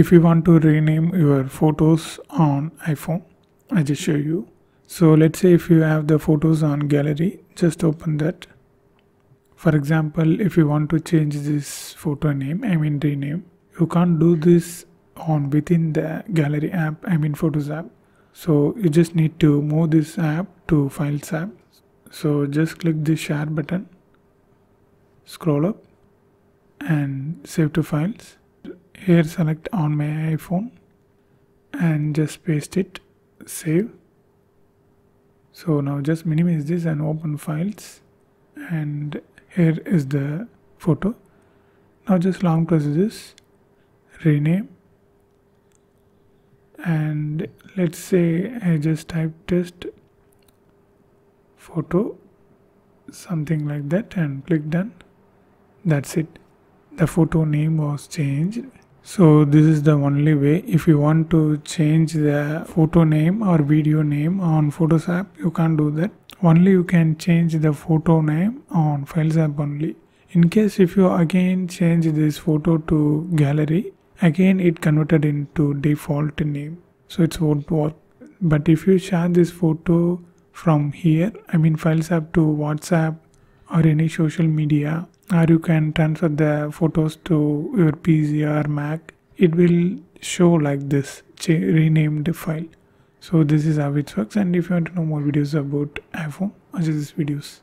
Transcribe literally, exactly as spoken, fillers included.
If you want to rename your photos on iPhone, I just show you. So let's say if you have the photos on gallery, just open that. For example, if you want to change this photo name, I mean rename, you can't do this on within the gallery app, I mean photos app. So you just need to move this app to files app. So just click the share button, scroll up and save to files. Here select on my iPhone and just paste it, save. So now just minimize this and open files, and here is the photo. Now just long press this, rename, and let's say I just type test photo, something like that, and click done. That's it. The photo name was changed. So this is the only way. If you want to change the photo name or video name on Photos app, you can't do that. Only you can change the photo name on Files app only. In case if you again change this photo to gallery, again it converted into default name, so it won't work. But if you share this photo from here, I mean Files app, to WhatsApp or any social media, or you can transfer the photos to your P C or Mac, it will show like this, renamed file. So this is how it works. And if you want to know more videos about iPhone, watch these videos.